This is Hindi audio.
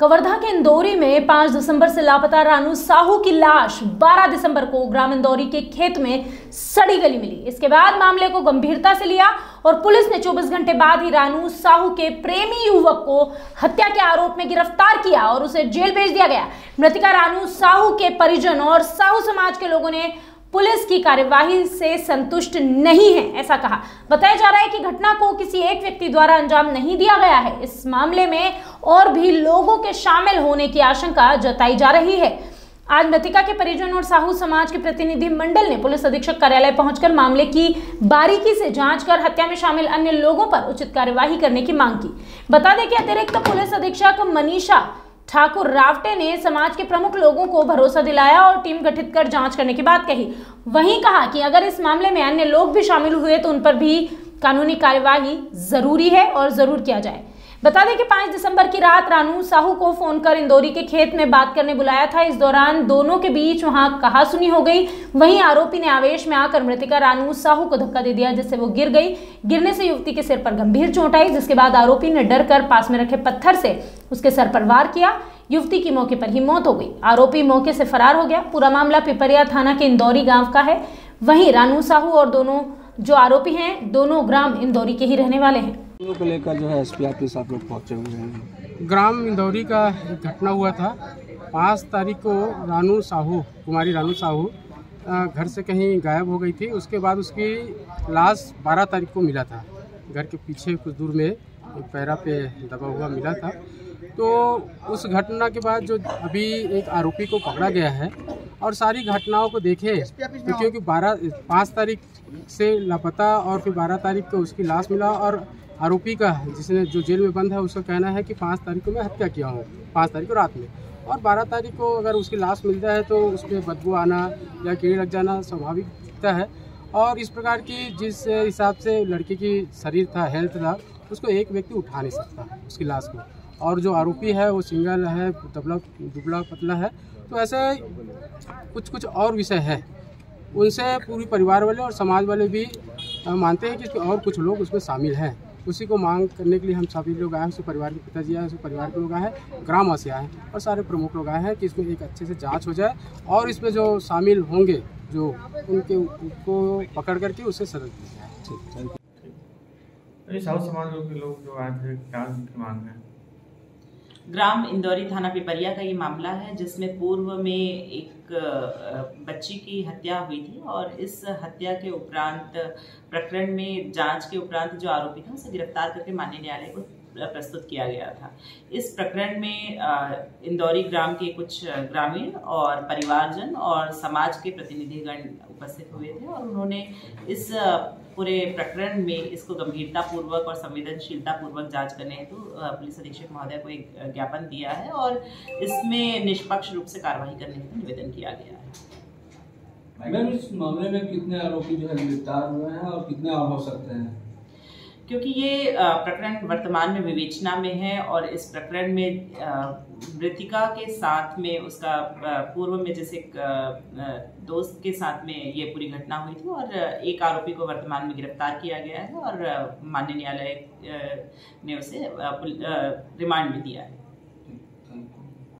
कवर्धा के इंदौरी में 5 दिसंबर से लापता रानू साहू की लाश 12 दिसंबर को ग्राम इंदौरी के खेत में सड़ी गली मिली। इसके बाद मामले को गंभीरता से लिया और पुलिस ने 24 घंटे बाद ही रानू साहू के प्रेमी युवक को हत्या के आरोप में गिरफ्तार किया और उसे जेल भेज दिया गया। मृतका रानू साहू के परिजन और साहू समाज के लोगों ने पुलिस की कार्यवाही से संतुष्ट नहीं है, ऐसा कहा। बताया जा रहा है कि घटना को किसी एक व्यक्ति द्वारा अंजाम नहीं दिया गया है। इस मामले में और भी लोगों के शामिल होने की आशंका जताई जा रही है। आज मृतका के परिजन और साहू समाज के प्रतिनिधि मंडल ने पुलिस अधीक्षक कार्यालय पहुंचकर मामले की बारीकी से जांच कर हत्या में शामिल अन्य लोगों पर उचित कार्यवाही करने की मांग की। बता दें कि अतिरिक्त पुलिस अधीक्षक मनीषा ठाकुर रावटे ने समाज के प्रमुख लोगों को भरोसा दिलाया और टीम गठित कर जांच करने की बात कही। वहीं कहा कि अगर इस मामले में अन्य लोग भी शामिल हुए तो उन पर भी कानूनी कार्यवाही जरूरी है और जरूर किया जाए। बता दें कि 5 दिसंबर की रात रानू साहू को फोन कर इंदौरी के खेत में बात करने बुलाया था। इस दौरान दोनों के बीच वहां कहासुनी हो गई। वहीं आरोपी ने आवेश में आकर मृतका रानू साहू को धक्का दे दिया, जिससे वो गिर गई। गिरने से युवती के सिर पर गंभीर चोट आई, जिसके बाद आरोपी ने डर कर पास में रखे पत्थर से उसके सर पर वार किया। युवती की मौके पर ही मौत हो गई। आरोपी मौके से फरार हो गया। पूरा मामला पिपरिया थाना के इंदौरी गाँव का है। वहीं रानू साहू और दोनों जो आरोपी हैं दोनों ग्राम इंदौरी के ही रहने वाले हैं। को लेकर जो है एसपी आपके साथ लोग पहुँचे हुए हैं। ग्राम इंदौरी का घटना हुआ था। 5 तारीख को रानू साहू, कुमारी रानू साहू घर से कहीं गायब हो गई थी। उसके बाद उसकी लाश 12 तारीख को मिला था। घर के पीछे कुछ दूर में पैरा पे दबा हुआ मिला था। तो उस घटना के बाद जो अभी एक आरोपी को पकड़ा गया है और सारी घटनाओं को देखें तो क्योंकि 5 तारीख से लापता और फिर 12 तारीख को उसकी लाश मिला और आरोपी का जिसने जो जेल में बंद है उसका कहना है कि 5 तारीख को मैं हत्या किया हूँ, 5 तारीख को रात में। और 12 तारीख को अगर उसकी लाश मिलता है तो उसमें बदबू आना या कीड़े लग जाना स्वाभाविकता है। और इस प्रकार की जिस हिसाब से लड़की की शरीर था, हेल्थ था, उसको एक व्यक्ति उठा नहीं सकता उसकी लाश को। और जो आरोपी है वो सिंगल है, दुबला पतला है। तो ऐसे कुछ और विषय है, उनसे पूरी परिवार वाले और समाज वाले भी मानते हैं कि और कुछ लोग उसमें शामिल हैं। उसी को मांग करने के लिए हम सभी लोग आए हैं। उसके परिवार के पिताजी आए, उसके परिवार के लोग आए हैं, ग्रामवासी आए हैं और सारे प्रमुख लोग आए हैं कि इसमें एक अच्छे से जांच हो जाए और इसमें जो शामिल होंगे जो उनको पकड़ करके उसे सजा दी जाए। ठीक है। साहू समाज के लोग जो आए थे क्या उनकी मांग है? ग्राम इंदौरी थाना पिपरिया का ये मामला है जिसमें पूर्व में एक बच्ची की हत्या हुई थी और इस हत्या के उपरांत प्रकरण में जांच के उपरांत जो आरोपी था उसे गिरफ्तार करके माननीय न्यायालय को प्रस्तुत किया गया था। इस प्रकरण में इंदौरी ग्राम के कुछ ग्रामीण और परिवारजन और समाज के प्रतिनिधिगण उपस्थित हुए थे और उन्होंने इस पूरे प्रकरण में इसको गंभीरता पूर्वक और संवेदनशीलता पूर्वक जांच करने हेतु पुलिस अधीक्षक महोदय को एक ज्ञापन दिया है और इसमें निष्पक्ष रूप से कार्यवाही करने हेतु निवेदन किया गया है। मैडम, इस मामले में कितने आरोपी जो है गिरफ्तार हुए हैं और कितने और हो सकते हैं? क्योंकि ये प्रकरण वर्तमान में विवेचना में है और इस प्रकरण में मृतिका के साथ में उसका पूर्व में जैसे दोस्त के साथ में ये पूरी घटना हुई थी और एक आरोपी को वर्तमान में गिरफ्तार किया गया है और माननीय न्यायालय ने उसे रिमांड भी दिया है।